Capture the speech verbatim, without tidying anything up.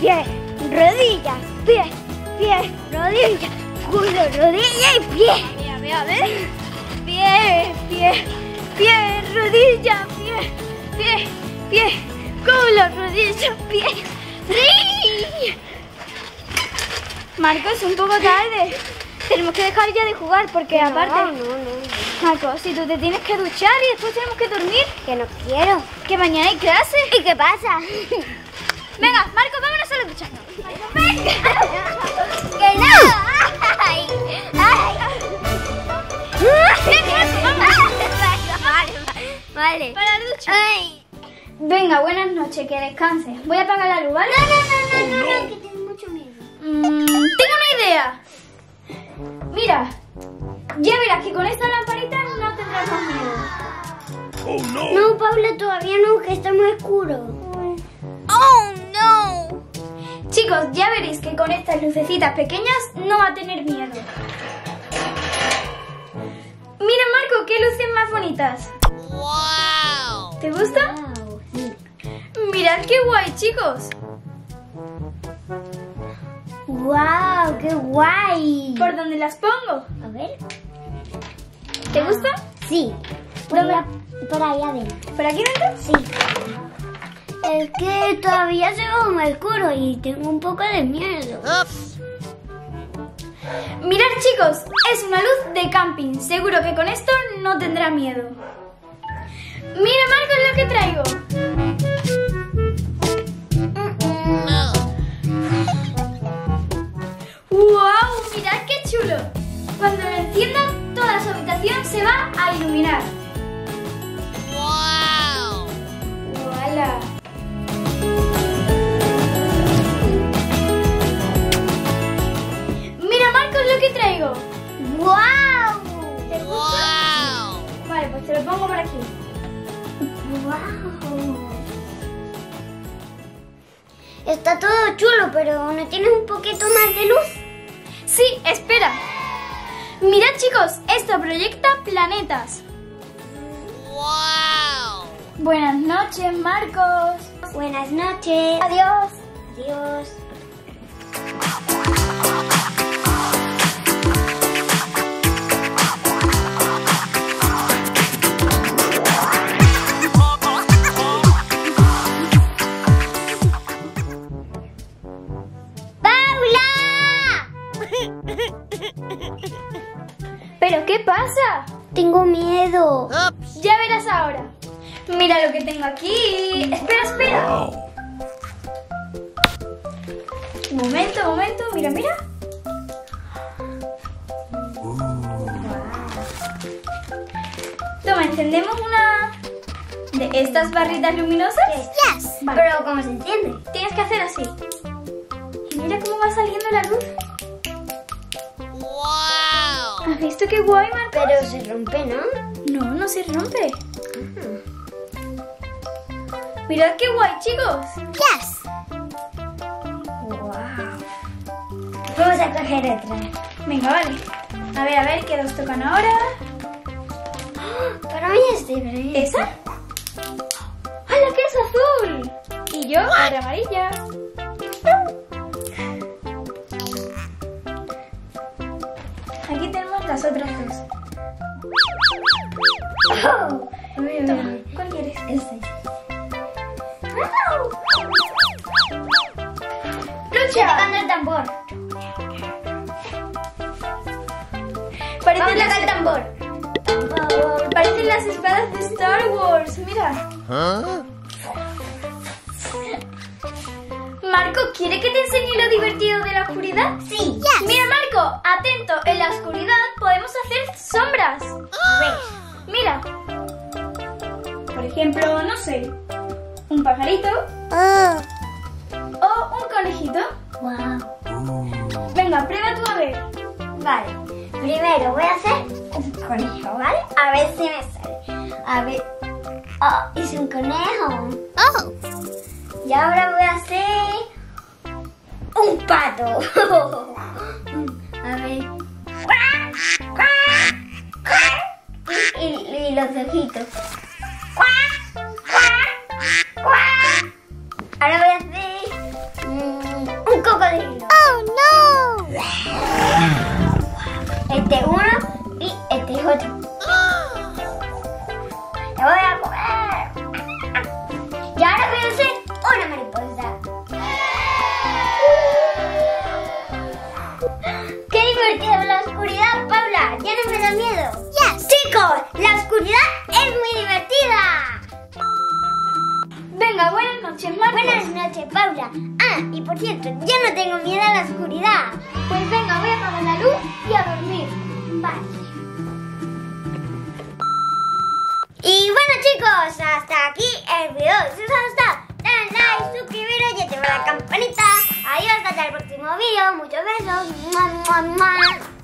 pies, rodillas, pies, pies, rodillas, culo, rodilla y pies. Mira, mira, a ver. Pies, pies, pies, rodillas, pies, pies, pies, culo, rodillas, pies. ¡Sí! Marco, es un poco tarde. Tenemos que dejar ya de jugar porque no, aparte... No, no, Marco, si tú te tienes que duchar y después tenemos que dormir. Que no quiero. Que mañana hay clase. ¿Y qué pasa? Venga, Marco, vámonos a la ducha. Marco, venga. ¡Que no! ¡Ay! ¡Ay! Vale, vale. Para la ducha. Ay. Venga, buenas noches, que descanses. Voy a apagar la luz, ¿vale? No, no, no, no, no, que tengo mucho miedo. Mm, tengo una idea. Mira, ya verás que con esta lamparita no tendrás más miedo. Oh, no. No, Paula, todavía no, que está muy oscuro. Oh, no. Chicos, ya veréis que con estas lucecitas pequeñas no va a tener miedo. Mira, Marco, qué luces más bonitas. Wow. ¿Te gusta? Wow, sí. Mirad qué guay, chicos. ¡Guau! Wow, ¡qué guay! ¿Por dónde las pongo? A ver. ¿Te gusta? Sí. Por, la, por ahí adentro. ¿Por aquí dentro? Sí. Es que todavía se ve muy oscuro y tengo un poco de miedo. Ups. Mirad, chicos, es una luz de camping. Seguro que con esto no tendrá miedo. Mira, Marco, lo que traigo. ¡Wow! ¡Mirad qué chulo! Cuando lo enciendas, toda su habitación se va a iluminar. ¡Wow! ¡Hola! ¡Mira, Marcos, lo que traigo! ¡Wow! ¿Te gusta? ¡Wow! Vale, pues te lo pongo por aquí. ¡Wow! Está todo chulo, pero ¿no tienes un poquito más de luz? Sí, espera. Mirad, chicos, esto proyecta planetas. ¡Wow! Buenas noches, Marcos. Buenas noches. Adiós. Adiós. ¿Pero qué pasa? Tengo miedo. Ups. Ya verás ahora. Mira lo que tengo aquí. Espera, espera. Wow. Momento, momento. Mira, mira. Uh. Toma, encendemos una de estas barritas luminosas. Yes. Vale. Pero ¿cómo se enciende? Tienes que hacer así. Y mira cómo va saliendo la luz. ¿Has visto qué guay, Marco? Pero se rompe, ¿no? No, no se rompe. Uh-huh. Mirad qué guay, chicos. Yes. Wow. Vamos a coger otra. Venga, vale. A ver, a ver, ¿qué nos tocan ahora? ¡Oh! Para mí es diferente. ¿Esa? ¡Hala, que es azul! Y yo, ahora amarilla. Aquí tenemos las otras dos. Oh, toma, ¿cuál quieres? Esta. Oh. ¡Lucha! Tocando el tambor. Parecen las... el tambor. Oh, parecen las espadas de Star Wars, mira. ¿Ah? Marco, ¿quiere que te enseñe lo divertido de la oscuridad? Sí. Yes. Mira, Marco, atento, en la oscuridad podemos hacer sombras. Oh. Mira. Por ejemplo, no sé, un pajarito. Oh. O un conejito. Wow. Venga, prueba tú a ver. Vale. Primero voy a hacer un conejo, ¿vale? A ver si me sale. A ver. Oh, hice un conejo. Oh. Y ahora voy a hacer un pato. A ver. Y, y, y los ojitos. Ahora voy a hacer... siento, yo no tengo miedo a la oscuridad. Pues venga, voy a apagar la luz y a dormir. Vale. Y bueno chicos, hasta aquí el video. Si os ha gustado, denle like, suscribiros y activar la campanita. Adiós, hasta el próximo video. Muchos besos.